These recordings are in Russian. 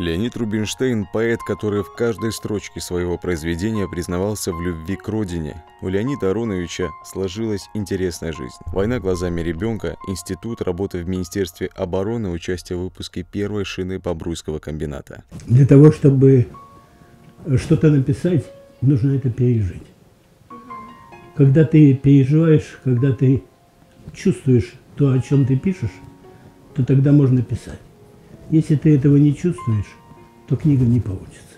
Леонид Рубинштейн – поэт, который в каждой строчке своего произведения признавался в любви к родине. У Леонида Ароновича сложилась интересная жизнь. Война глазами ребенка, институт, работа в Министерстве обороны, участие в выпуске первой шины Бобруйского комбината. Для того, чтобы что-то написать, нужно это пережить. Когда ты переживаешь, когда ты чувствуешь то, о чем ты пишешь, то тогда можно писать. Если ты этого не чувствуешь, то книга не получится.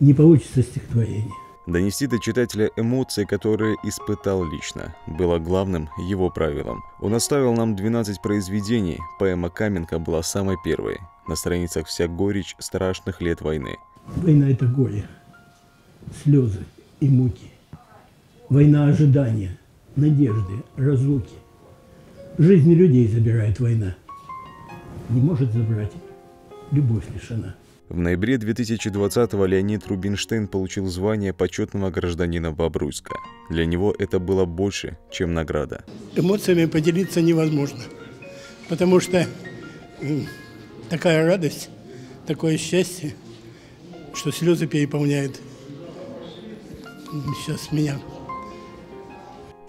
Не получится стихотворение. Донести до читателя эмоции, которые испытал лично, было главным его правилом. Он оставил нам 12 произведений, поэма «Каменка» была самой первой. На страницах вся горечь страшных лет войны. Война – это горе, слезы и муки. Война ожидания, надежды, разлуки. Жизнь людей забирает война. Не может забрать любовь лишена. В ноябре 2020-го Леонид Рубинштейн получил звание почетного гражданина Бобруйска. Для него это было больше, чем награда. Эмоциями поделиться невозможно, потому что такая радость, такое счастье, что слезы переполняют сейчас меня.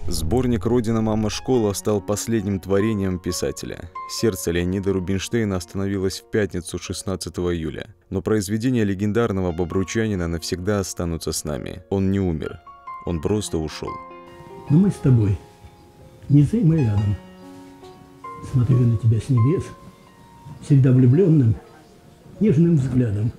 Сборник «Родина, мама, школа» стал последним творением писателя. Сердце Леонида Рубинштейна остановилось в пятницу 16 июля. Но произведения легендарного бобручанина навсегда останутся с нами. Он не умер, он просто ушел. Но мы с тобой, не займа рядом. Смотрю на тебя с небес, всегда влюбленным, нежным взглядом.